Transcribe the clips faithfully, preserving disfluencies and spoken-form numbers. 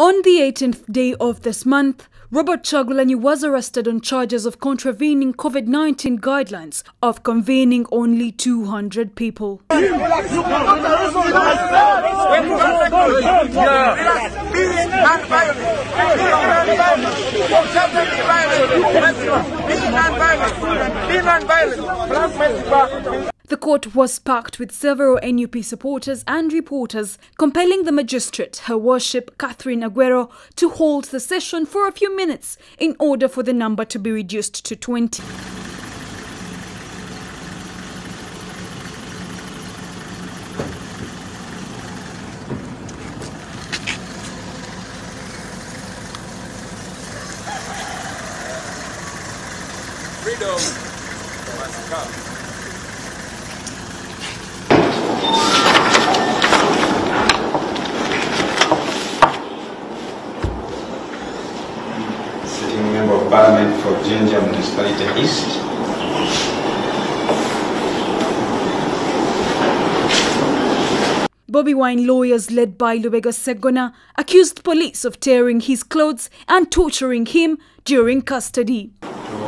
On the eighteenth day of this month, Robert Kyagulanyi was arrested on charges of contravening COVID nineteen guidelines of convening only two hundred people. The court was packed with several N U P supporters and reporters, compelling the magistrate, Her Worship Catherine Aguero, to hold the session for a few minutes in order for the number to be reduced to twenty. Freedom must come. Parliament for Jinja Municipality East. Bobi Wine lawyers led by Lubega Segona accused police of tearing his clothes and torturing him during custody. To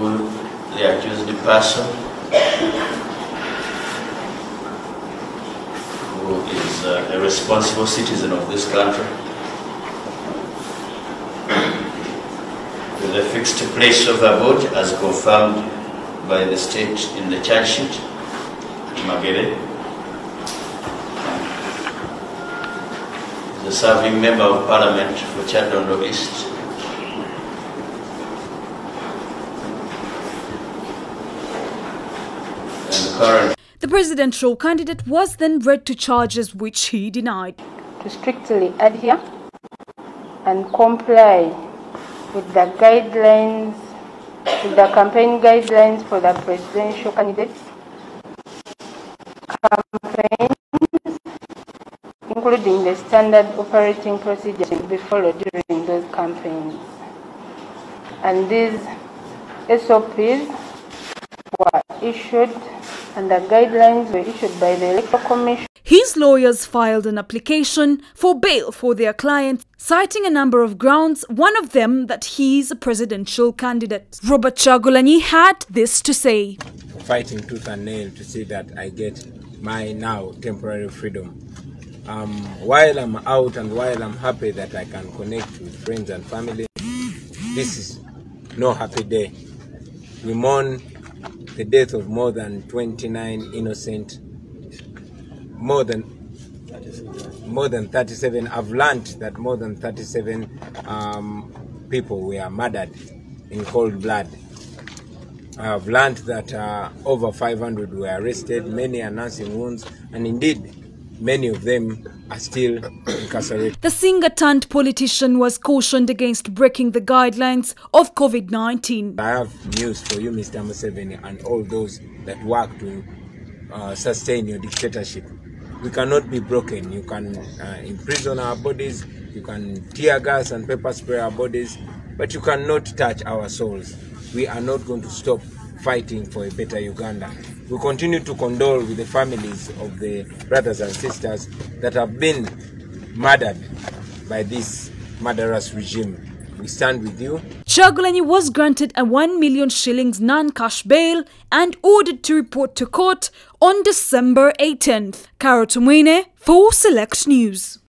the accused person who is uh, a responsible citizen of this country, the fixed place of abode as confirmed by the state in the charge sheet, Magere, the serving member of parliament for Chadondo East, and current. The presidential candidate was then read to charges which he denied. To strictly adhere and comply with the guidelines, with the campaign guidelines for the presidential candidates, campaigns, including the standard operating procedures to be followed during those campaigns. And these S O Ps were issued, and the guidelines were issued by the Electoral Commission. His lawyers filed an application for bail for their client, citing a number of grounds, one of them that he's a presidential candidate. Robert Kyagulanyi had this to say. Fighting tooth and nail to see that I get my now temporary freedom. Um, while I'm out and while I'm happy that I can connect with friends and family, this is no happy day. We mourn the death of more than twenty-nine innocent people. More than, more than thirty-seven, I've learned that more than thirty-seven um, people were murdered in cold blood. I've learned that uh, over five hundred were arrested, many are nursing wounds, and indeed, many of them are still incarcerated. The singer-turned-politician was cautioned against breaking the guidelines of COVID nineteen. I have news for you, Mister Museveni, and all those that work to uh, sustain your dictatorship. We cannot be broken. You can uh, imprison our bodies, you can tear gas and pepper spray our bodies, but you cannot touch our souls. We are not going to stop fighting for a better Uganda. We continue to condole with the families of the brothers and sisters that have been murdered by this murderous regime. We stand with you. Kyagulanyi was granted a one million shillings non-cash bail and ordered to report to court on December eighteenth. Karo Tumwine for Select News.